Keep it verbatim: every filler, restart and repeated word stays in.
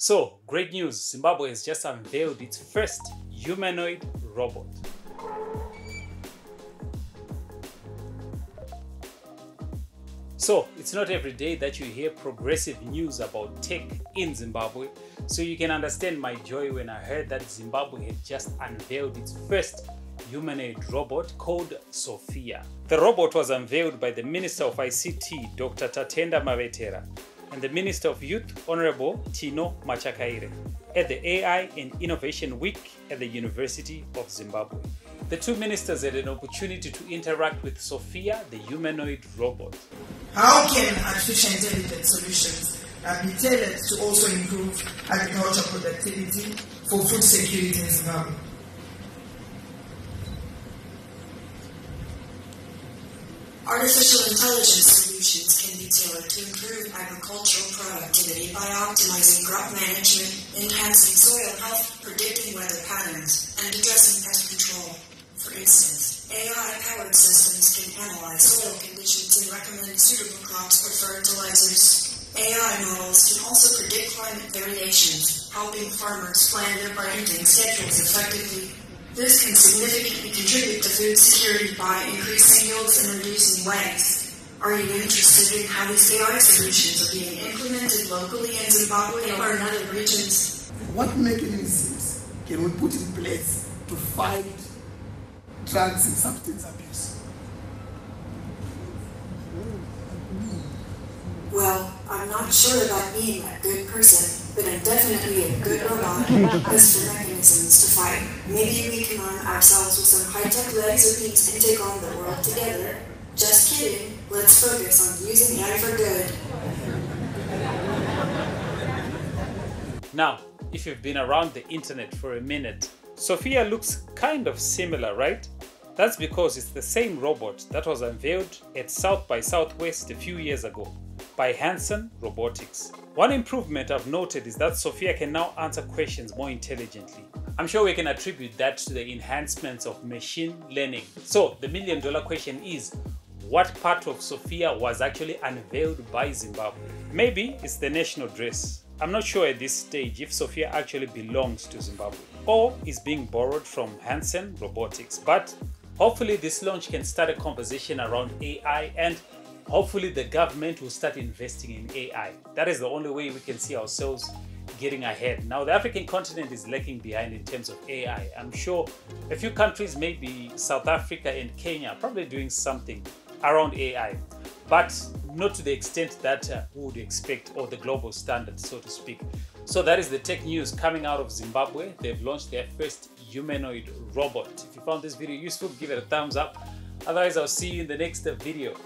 So, great news, Zimbabwe has just unveiled its first humanoid robot. So, it's not every day that you hear progressive news about tech in Zimbabwe, so you can understand my joy when I heard that Zimbabwe had just unveiled its first humanoid robot called Sophia. The robot was unveiled by the Minister of I C T, Doctor Tatenda Mavetera, and the Minister of Youth, Honorable Tino Machakaire, at the A I and Innovation Week at the University of Zimbabwe. The two ministers had an opportunity to interact with Sophia, the humanoid robot. How can artificial intelligence solutions be tailored to also improve agricultural productivity for food security in Zimbabwe? Artificial intelligence solutions can be tailored to improve agricultural productivity by optimizing crop management, enhancing soil health, predicting weather patterns, and addressing pest control. For instance, A I-powered systems can analyze soil conditions and recommend suitable crops or fertilizers. A I models can also predict climate variations, helping farmers plan their planting schedules effectively. This can significantly contribute to food security by increasing yields and reducing waste. Are you interested in how these A I solutions are being implemented locally in Zimbabwe or in other regions? What mechanisms can we put in place to fight drugs and substance abuse? Well, I'm not sure about being a good person, but I'm definitely a good robot has the mechanisms to fight. Maybe we can arm ourselves with some high-tech legs or beats and take on the world together. Just kidding. Let's focus on using A I for good. Now, if you've been around the internet for a minute, Sophia looks kind of similar, right? That's because it's the same robot that was unveiled at South by Southwest a few years ago by Hanson Robotics. One improvement I've noted is that Sophia can now answer questions more intelligently. I'm sure we can attribute that to the enhancements of machine learning. So the million dollar question is, what part of Sophia was actually unveiled by Zimbabwe? Maybe it's the national dress. I'm not sure at this stage if Sophia actually belongs to Zimbabwe or is being borrowed from Hanson Robotics, but hopefully this launch can start a conversation around A I, and hopefully the government will start investing in A I. That is the only way we can see ourselves getting ahead. Now, the African continent is lagging behind in terms of A I. I'm sure a few countries, maybe South Africa and Kenya, are probably doing something around A I, but not to the extent that uh, we would expect, or the global standard, so to speak. So that is the tech news coming out of Zimbabwe. They've launched their first humanoid robot. If you found this video useful, give it a thumbs up. Otherwise, I'll see you in the next video.